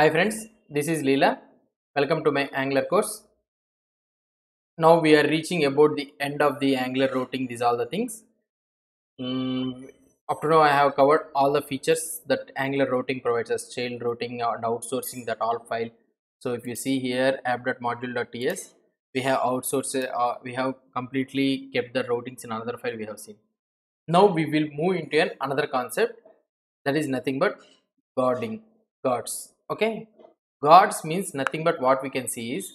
Hi friends, this is Leela. Welcome to my Angular course. Now we are reaching about the end of the Angular routing. These are all the things. Up to now I have covered all the features that Angular routing provides us, child routing and outsourcing that all file. So if you see here app.module.ts, we have outsourced, we have completely kept the routings in another file we have seen. Now we will move into another concept that is nothing but guarding, guards. Okay, guards means nothing but what we can see is,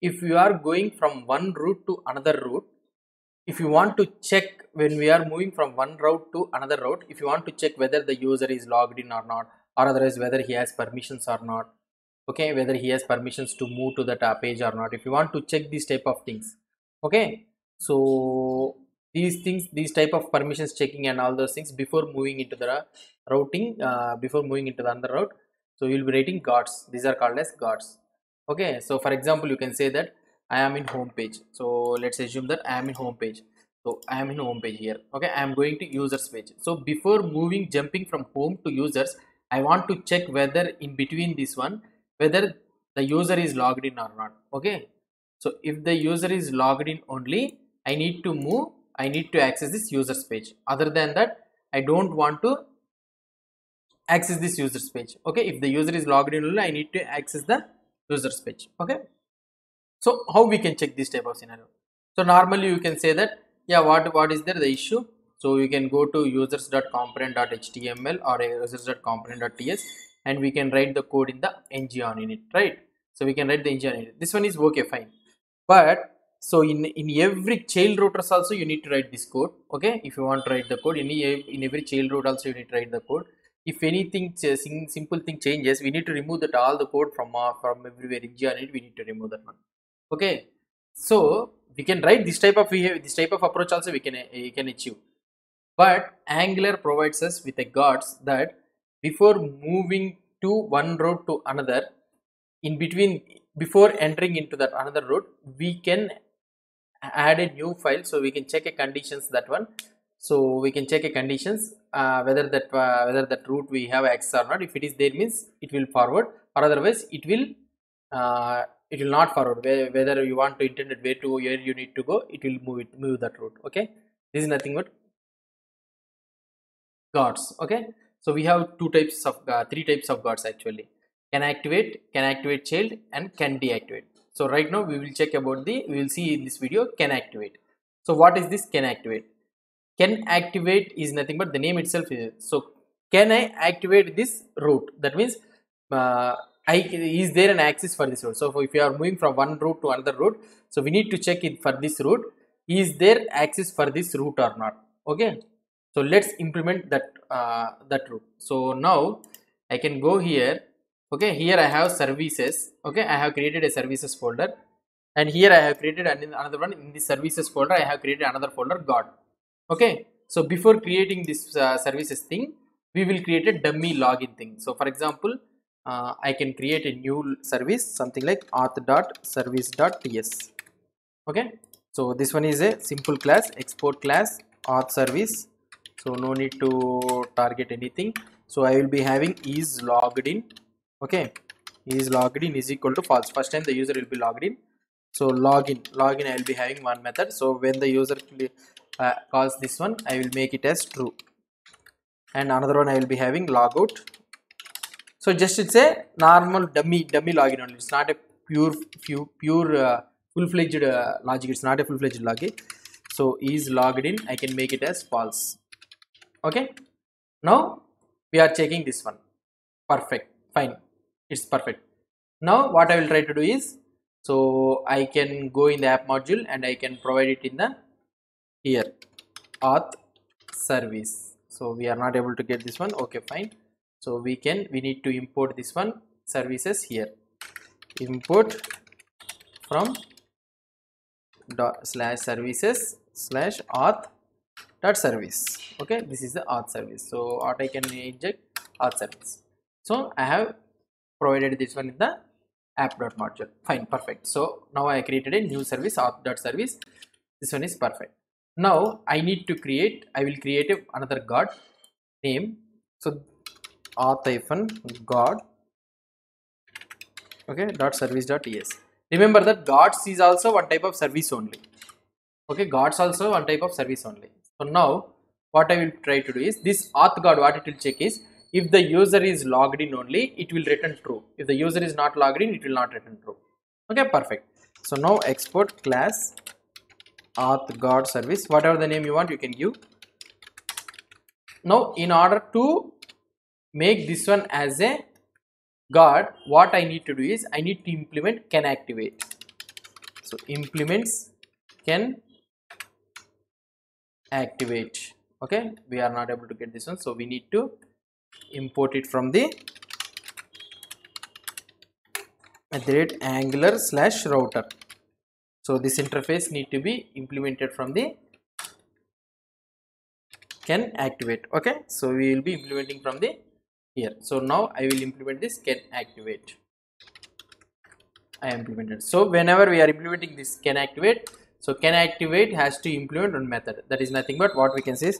if you are going from one route to another route, if you want to check when we are moving from one route to another route, if you want to check whether the user is logged in or not, or otherwise whether he has permissions or not, okay, whether he has permissions to move to that page or not, if you want to check these type of things, okay, so these things, these type of permissions checking and all those things before moving into the routing, before moving into the another route. So you will be writing guards. These are called as guards. Okay. So for example, you can say that I am in home page. So let's assume that I am in home page. So I am in home page here. Okay. I am going to users page. So before moving, jumping from home to users, I want to check whether in between this one, whether the user is logged in or not. Okay. So if the user is logged in only, I need to move. I need to access this users page. Other than that, I don't want to access this users page. Okay, if the user is logged in only, I need to access the users page. Okay, so how we can check this type of scenario? So normally you can say that, yeah, what is there the issue? So you can go to users.component.html or users.component.ts and we can write the code in the ng on it, right? So we can write the ng on it. This one is okay, fine. But so in every child routers also you need to write this code. Okay, if you want to write the code in every child route also you need to write the code. If anything, simple thing changes, we need to remove that all the code from everywhere in ng on it. We need to remove that one. Okay, so we can write this type of behavior, this type of approach also we can achieve. But Angular provides us with a guards that before moving to one route to another, in between, before entering into that another route, we can add a new file, so we can check a conditions that one. So we can check a conditions whether that route we have access or not. If it is there means it will forward, or otherwise it will not forward. Whether you want to intended way to where you need to go, it will move that route. Okay, this is nothing but guards. Okay, so we have three types of guards actually: can activate child, and can deactivate. So right now we will check about the, we will see in this video, can activate. So what is this can activate? Can activate is nothing but the name itself is, so can I activate this route? That means is there an access for this route? So if you are moving from one route to another route, so we need to check it for this route, is there access for this route or not? Okay, so let's implement that that route. So now I can go here. Okay, here I have services. Okay, I have created a services folder, and here I have created another one. In this services folder I have created another folder, God. Okay, so before creating this services thing, we will create a dummy login thing. So for example, I can create a new service, something like auth.service.ts. okay, so this one is a simple class, export class auth service, so no need to target anything. So I will be having is logged in. Okay, is logged in is equal to false, first time the user will be logged in. So login I will be having one method, so when the user calls this one, I will make it as true, and another one I will be having logout. So just it's a normal dummy login only. It's not a pure full-fledged logic. It's not a full-fledged logic. So is logged in, I can make it as false. Okay, now we are checking this one. Perfect, fine, it's perfect. Now what I will try to do is, so I can go in the app module and I can provide it in the here auth service. So we are not able to get this one. Okay, fine. So we need to import this one services here, import from /services/auth.service. okay, this is the auth service. So what I can inject auth service. So I have provided this one in the app.module. fine, perfect. So now I created a new service, auth.service. this one is perfect. Now I need to create, I will create another guard name. So auth-god okay, .service.ts. Remember that gods is also one type of service only. Okay, gods also one type of service only. So now what I will try to do is, this auth guard, what it will check is, if the user is logged in only, it will return true. If the user is not logged in, it will not return true. Okay, perfect. So now export class auth guard service, whatever the name you want, you can give. Now in order to make this one as a guard, what I need to do is, I need to implement can activate. So implements can activate. Okay, we are not able to get this one, so we need to import it from the @angular/router. So this interface need to be implemented from the can activate. Okay, so we will be implementing from the here. So now I will implement this can activate. I implemented. So whenever we are implementing this can activate, so can activate has to implement one method, that is nothing but what we can say is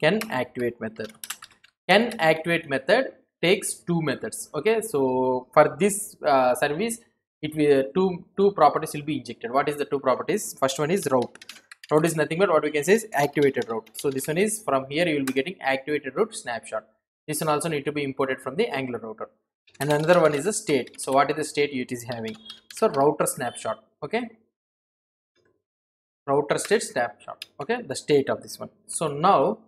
can activate method. Can activate method takes two methods. Okay, so for this service, it will two properties will be injected. What is the two properties? First one is route. Route is nothing but what we can say is activated route. So this one is from here you will be getting activated route snapshot. This one also need to be imported from the Angular router. And another one is the state. So what is the state it is having? So router snapshot. Okay, router state snapshot. Okay, the state of this one. So now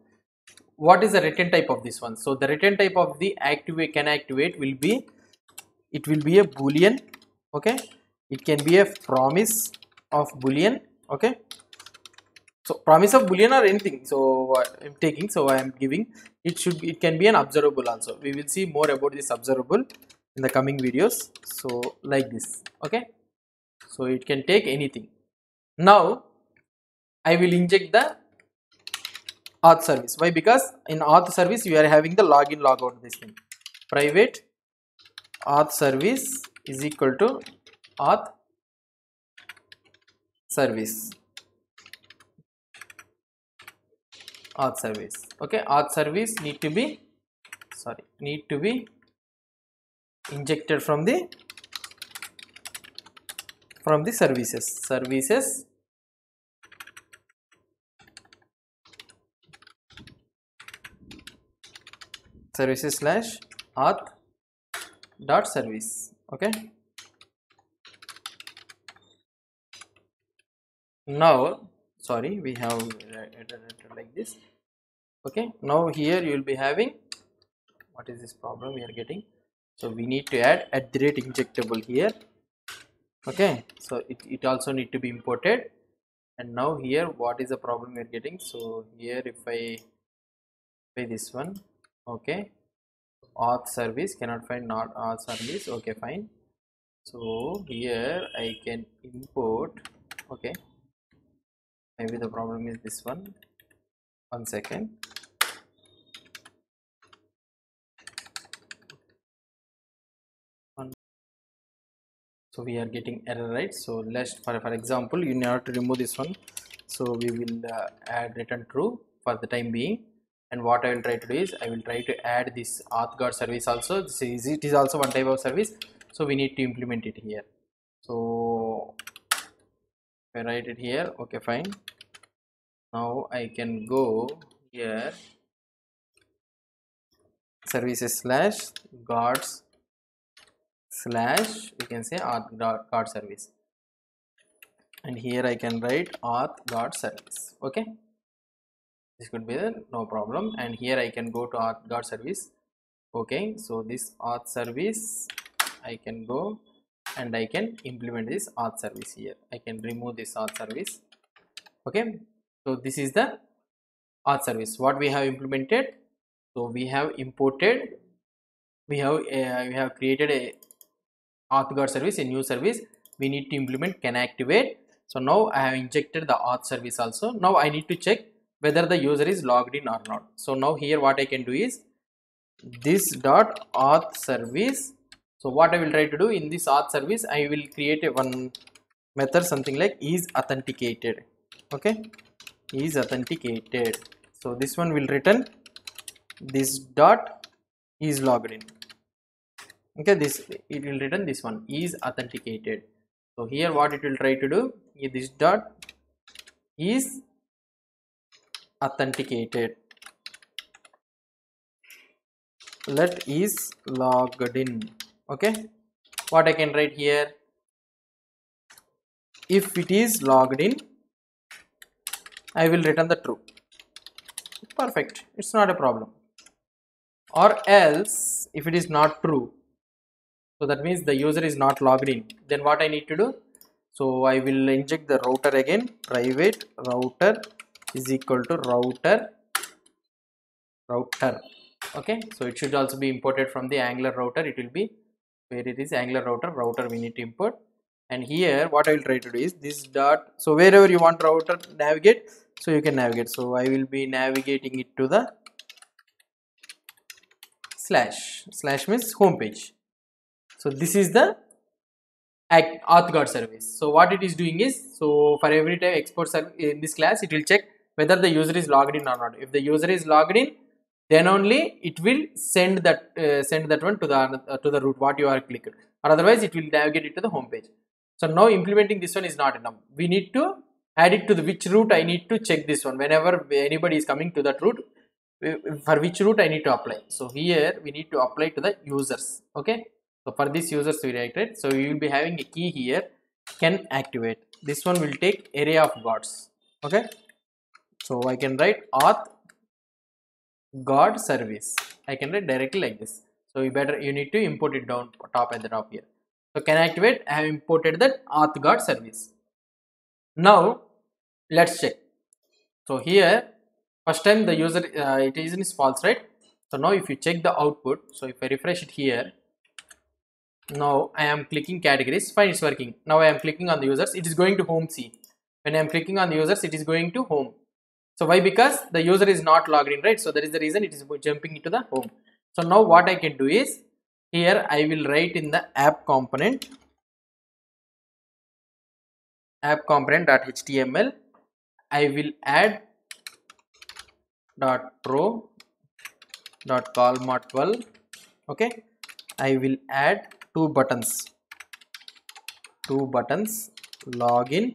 what is the return type of this one? So the return type of the activate can activate will be, it will be a boolean. Okay, it can be a promise of boolean. Okay, so promise of boolean or anything. So I'm taking, so I am giving, it should be, it can be an observable also. We will see more about this observable in the coming videos. So like this. Okay, so it can take anything. Now I will inject the auth service. Why? Because in auth service we are having the login logout, this thing. Private auth service is equal to auth service. Auth service. Okay, auth service need to be, sorry, need to be injected from the services. Services services/auth.service. Okay, now sorry, we have like this. Okay, now here you will be having, what is this problem we are getting? So we need to add @injectable here. Okay, so it also need to be imported. And now here what is the problem we are getting? So here if I play this one, okay, auth service cannot find, not auth service. Okay, fine. So here I can import. Okay, maybe the problem is this one. One second. So we are getting error, right? So let's, for example, you need to remove this one. So we will add return true for the time being. And what I will try to do is, I will try to add this auth guard service also. This is, it is also one type of service. So we need to implement it here. So I write it here. Okay, fine. Now I can go here, services/gods/ we can say auth guard service. And here I can write auth guard service. Okay, this could be there, no problem. And here I can go to auth guard service. Okay, so this auth service I can go and I can implement this auth service here. I can remove this auth service. Okay, so this is the auth service what we have implemented. So we have imported, we have created a auth guard service, a new service. We need to implement can activate. So now I have injected the auth service also. Now I need to check whether the user is logged in or not. So now here what I can do is this dot auth service. So what I will try to do in this auth service, I will create a one method, something like is authenticated. Okay, is authenticated. So this one will return this dot is logged in. Okay, this it will return this one is authenticated. So here what it will try to do is this dot is authenticated. Let is logged in. Okay, what I can write here, if it is logged in, I will return the true. Perfect, it's not a problem. Or else if it is not true, so that means the user is not logged in, then what I need to do, so I will inject the router again, private router is equal to router. Okay, so it should also be imported from the Angular router. It will be where it is Angular router we need to import. And here what I will try to do is this dot, so wherever you want router to navigate, so you can navigate. So I will be navigating it to the slash means home page. So this is the auth guard service. So what it is doing is, so for every time export service in this class, it will check whether the user is logged in or not. If the user is logged in, then only it will send that one to the route what you are clicked, or otherwise it will navigate it to the home page. So now implementing this one is not enough. We need to add it to the which route I need to check this one. Whenever anybody is coming to that route, for which route I need to apply. So here we need to apply to the users. Okay. So for this users we write it. So you will be having a key here, can activate. This one will take array of gods. Okay. So I can write auth guard service. I can write directly like this. So you need to import it down top at the top here. So can activate, I have imported that auth guard service. Now let's check. So here first time the user it is false, right? So now if you check the output, so if I refresh it here, now I am clicking categories, fine, it's working. Now I am clicking on the users, it is going to home C. When I am clicking on the users, it is going to home. So why? Because the user is not logged in, right? So that is the reason it is jumping into the home. So now what I can do is, here I will write in the app component.html, I will add dot row dot call mod12. Okay, I will add two buttons, login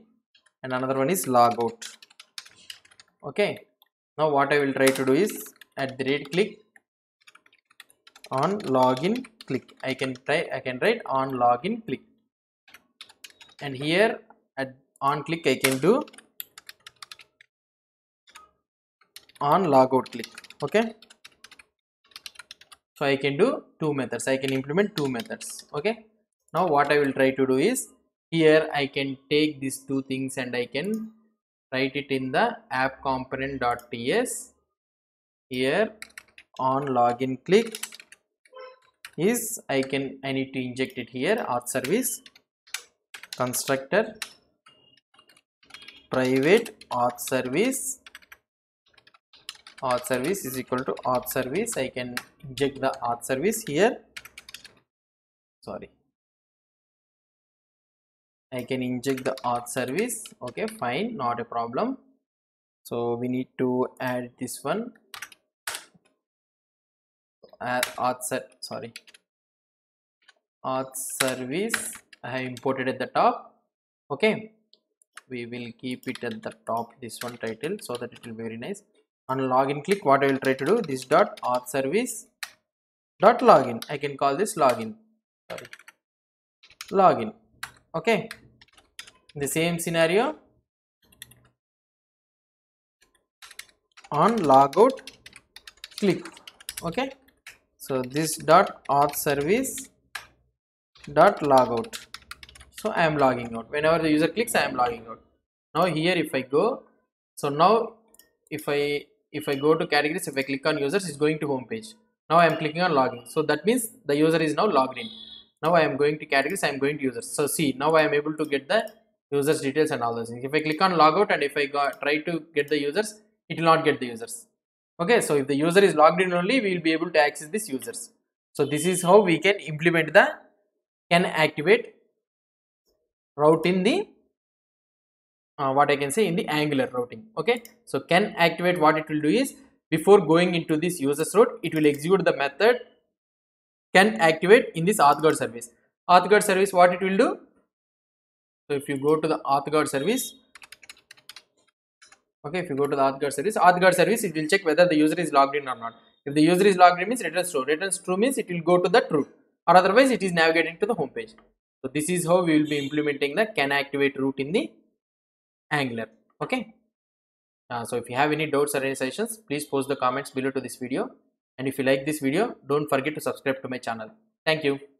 and another one is logout. Okay, now what I will try to do is at the rate click on login click. I can write on login click, and here at on click I can do on logout click. Okay, so I can do two methods, I can implement two methods. Okay, now what I will try to do is, here I can take these two things and I can write it in the app component.ts. here on login click is I need to inject it here, auth service constructor private auth service is equal to auth service. I can inject the auth service here, sorry, I can inject the auth service. Okay, fine, not a problem. So we need to add this one auth service I have imported at the top. Okay, we will keep it at the top, this one title, so that it will be very nice. On login click, what I will try to do, this dot auth service dot login, I can call this login. Okay, the same scenario on logout click. Okay, so this dot auth service dot logout, so I am logging out. Whenever the user clicks, I am logging out. Now here if I go, so now if I go to categories, if I click on users, it's going to home page. Now I am clicking on login, so that means the user is now logged in. Now I am going to categories, I am going to users. So see, now I am able to get the users details and all those things. If I click on logout and if I try to get the users, it will not get the users. Okay, so if the user is logged in only, we will be able to access this users. So this is how we can implement the can activate route in the Angular routing. Okay, so can activate, what it will do is, before going into this users route, it will execute the method can activate in this auth guard service. Auth guard service, what it will do? So if you go to the auth guard service, okay, if you go to the auth guard service, it will check whether the user is logged in or not. If the user is logged in, means returns true. Returns true means it will go to the true, or otherwise it is navigating to the home page. So this is how we will be implementing the can activate route in the Angular. Okay. So if you have any doubts or any suggestions, please post the comments below to this video. And if you like this video, don't forget to subscribe to my channel. Thank you.